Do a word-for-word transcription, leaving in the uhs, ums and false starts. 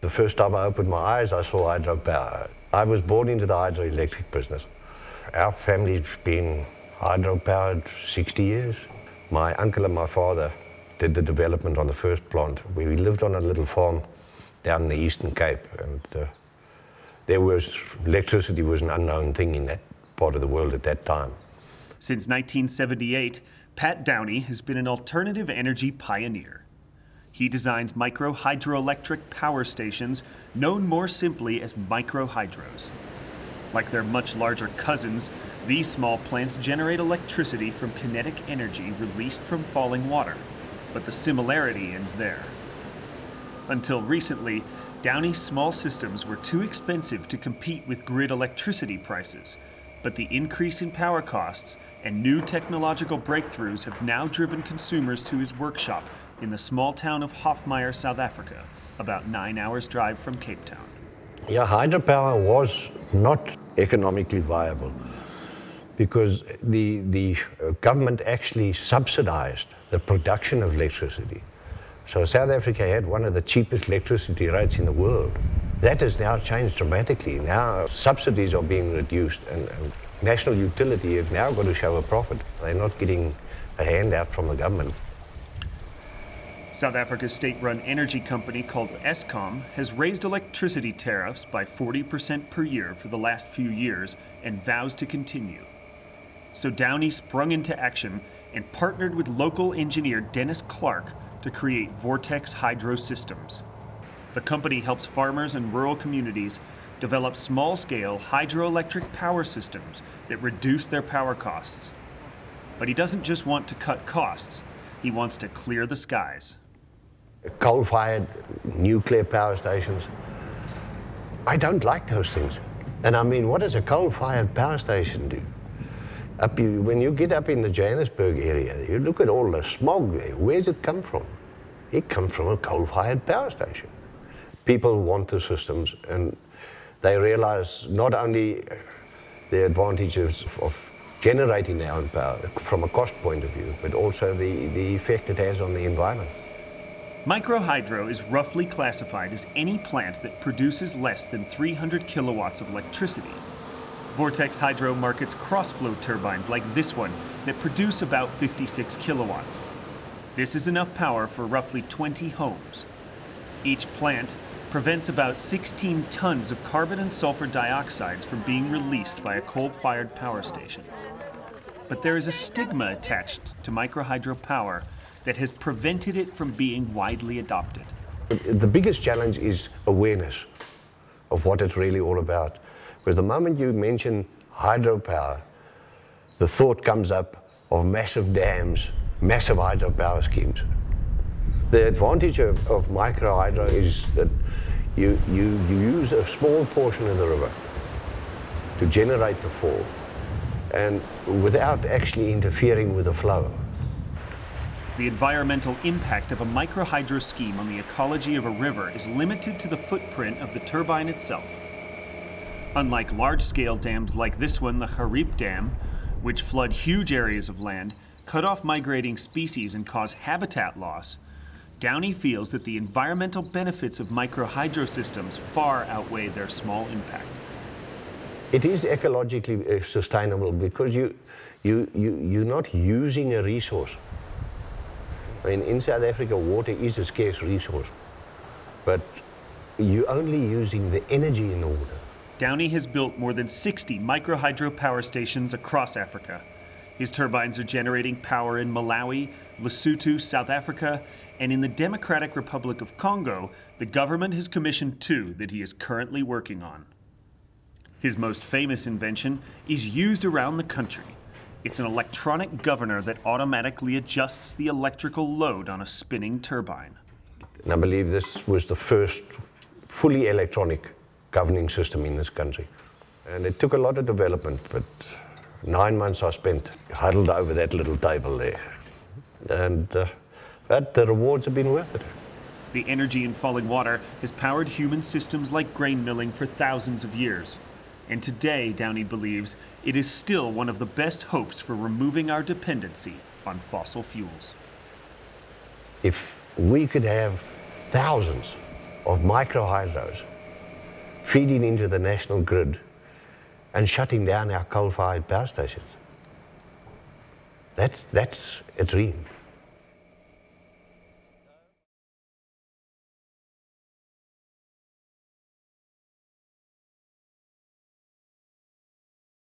The first time I opened my eyes, I saw hydropower. I was born into the hydroelectric business. Our family's been hydropowered sixty years. My uncle and my father did the development on the first plant. We lived on a little farm down in the Eastern Cape, and uh, there was electricity was an unknown thing in that part of the world at that time. Since nineteen seventy-eight, Pat Downey has been an alternative energy pioneer. He designs micro hydroelectric power stations, known more simply as micro hydros. Like their much larger cousins, these small plants generate electricity from kinetic energy released from falling water. But the similarity ends there. Until recently, Downey's small systems were too expensive to compete with grid electricity prices. But the increase in power costs and new technological breakthroughs have now driven consumers to his workshop in the small town of Hofmeyr, South Africa, about nine hours' drive from Cape Town. Yeah, hydropower was not economically viable because the, the government actually subsidized the production of electricity. So South Africa had one of the cheapest electricity rates in the world. That has now changed dramatically. Now subsidies are being reduced, and, and national utility have now got to show a profit. They're not getting a handout from the government. South Africa's state-run energy company called Eskom has raised electricity tariffs by forty percent per year for the last few years and vows to continue. So Downey sprung into action and partnered with local engineer Dennis Clark to create Vortex Hydro Systems. The company helps farmers and rural communities develop small-scale hydroelectric power systems that reduce their power costs. But he doesn't just want to cut costs, he wants to clear the skies. Coal-fired nuclear power stations, I don't like those things. And I mean, what does a coal-fired power station do? Up you, when you get up in the Johannesburg area, you look at all the smog there. Where's it come from? It comes from a coal-fired power station. People want the systems, and they realize not only the advantages of generating their own power from a cost point of view, but also the, the effect it has on the environment. Microhydro is roughly classified as any plant that produces less than three hundred kilowatts of electricity. Vortex Hydro markets cross-flow turbines like this one that produce about fifty-six kilowatts. This is enough power for roughly twenty homes. Each plant prevents about sixteen tons of carbon and sulfur dioxides from being released by a coal-fired power station. But there is a stigma attached to microhydro power that has prevented it from being widely adopted. The biggest challenge is awareness of what it's really all about. Because the moment you mention hydropower, the thought comes up of massive dams, massive hydropower schemes. The advantage of, of microhydro is that you, you, you use a small portion of the river to generate the fall, and without actually interfering with the flow. The environmental impact of a microhydro scheme on the ecology of a river is limited to the footprint of the turbine itself. Unlike large-scale dams like this one, the Harip Dam, which flood huge areas of land, cut off migrating species and cause habitat loss, Downey feels that the environmental benefits of microhydro systems far outweigh their small impact. It is ecologically sustainable because you, you, you, you're not using a resource. I mean, in South Africa, water is a scarce resource, but you're only using the energy in the water. Downey has built more than sixty microhydro power stations across Africa. His turbines are generating power in Malawi, Lesotho, South Africa, and in the Democratic Republic of Congo, the government has commissioned two that he is currently working on. His most famous invention is used around the country. It's an electronic governor that automatically adjusts the electrical load on a spinning turbine. And I believe this was the first fully electronic governing system in this country. And it took a lot of development, but nine months I spent huddled over that little table there. And. Uh, But the rewards have been worth it. The energy in falling water has powered human systems like grain milling for thousands of years. And today, Downey believes, it is still one of the best hopes for removing our dependency on fossil fuels. If we could have thousands of micro-hydros feeding into the national grid and shutting down our coal-fired power stations. That's, that's a dream.